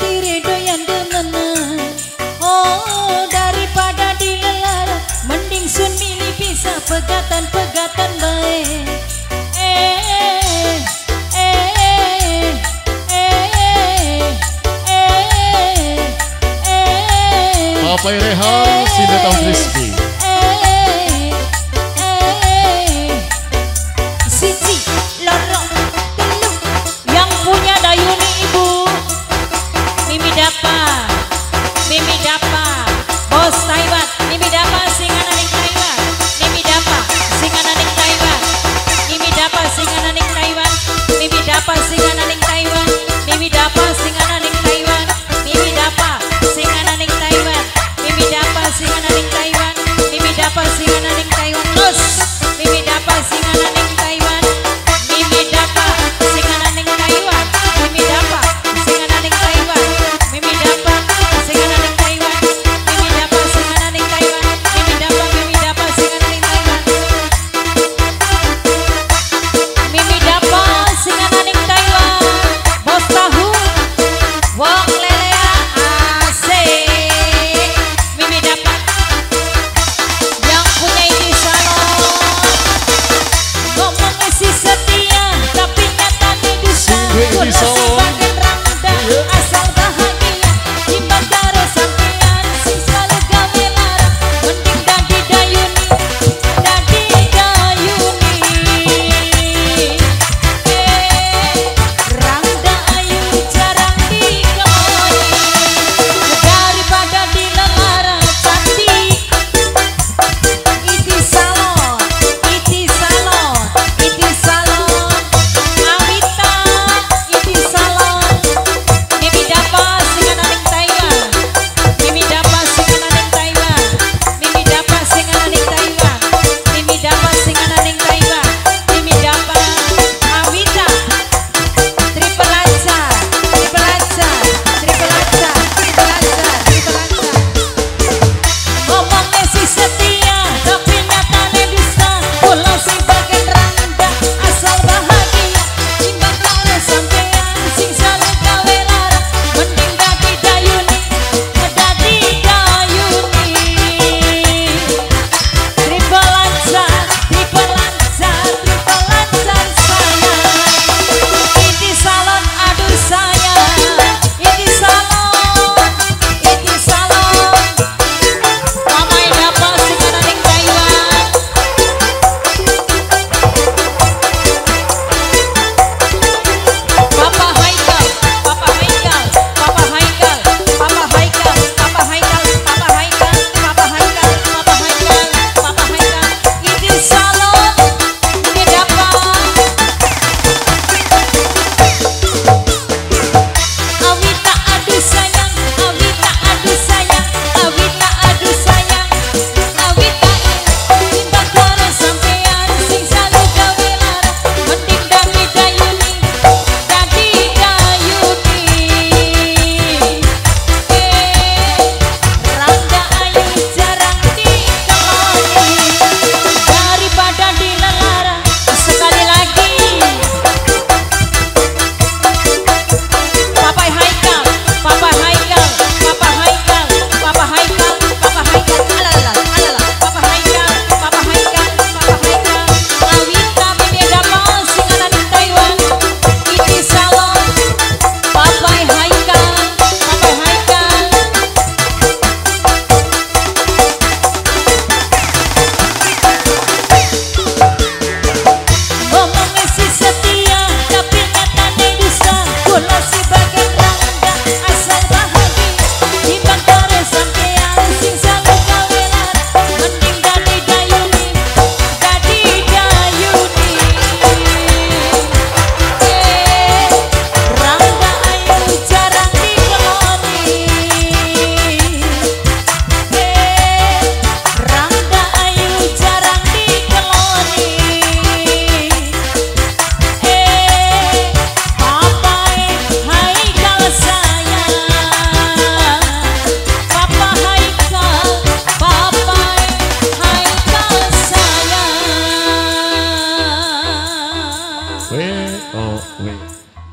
tiri doyan temenan. Oh, daripada dilelara, mending sun milih pisah pegatan-pegatan baik. Papa Ireha, Sinetang Crispy.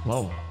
Wow.